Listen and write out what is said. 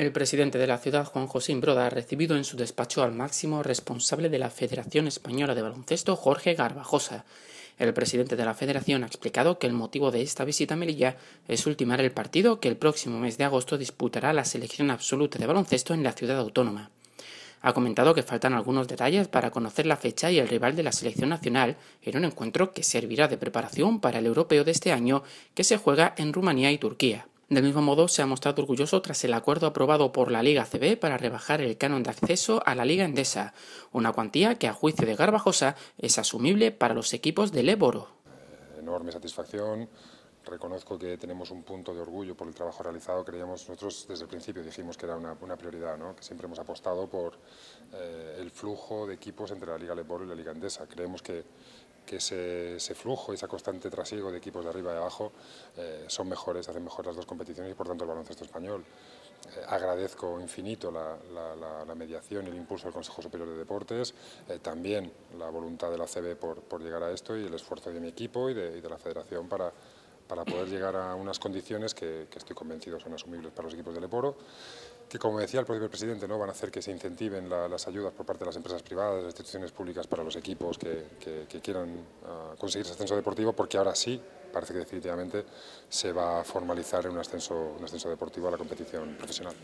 El presidente de la ciudad, Juan José Imbroda, ha recibido en su despacho al máximo responsable de la Federación Española de Baloncesto, Jorge Garbajosa. El presidente de la Federación ha explicado que el motivo de esta visita a Melilla es ultimar el partido que el próximo mes de agosto disputará la selección absoluta de baloncesto en la ciudad autónoma. Ha comentado que faltan algunos detalles para conocer la fecha y el rival de la selección nacional en un encuentro que servirá de preparación para el europeo de este año que se juega en Rumanía y Turquía. Del mismo modo, se ha mostrado orgulloso tras el acuerdo aprobado por la Liga CB para rebajar el canon de acceso a la Liga Endesa, una cuantía que a juicio de Garbajosa es asumible para los equipos del Éboro. Enorme satisfacción. Reconozco que tenemos un punto de orgullo por el trabajo realizado. Creíamos nosotros desde el principio, dijimos que era una prioridad, ¿no? Que siempre hemos apostado por el flujo de equipos entre la Liga LEB Oro y la Liga Endesa. Creemos que ese flujo y esa constante trasiego de equipos de arriba y de abajo son mejores, hacen mejor las dos competiciones y por tanto el baloncesto español. Agradezco infinito la mediación y el impulso del Consejo Superior de Deportes, también la voluntad de la CB por llegar a esto y el esfuerzo de mi equipo y de la Federación para poder llegar a unas condiciones que estoy convencido son asumibles para los equipos del Leporo, que como decía el propio presidente, ¿no? Van a hacer que se incentiven las ayudas por parte de las empresas privadas, de las instituciones públicas para los equipos que quieran conseguir ese ascenso deportivo, porque ahora sí parece que definitivamente se va a formalizar un ascenso deportivo a la competición profesional.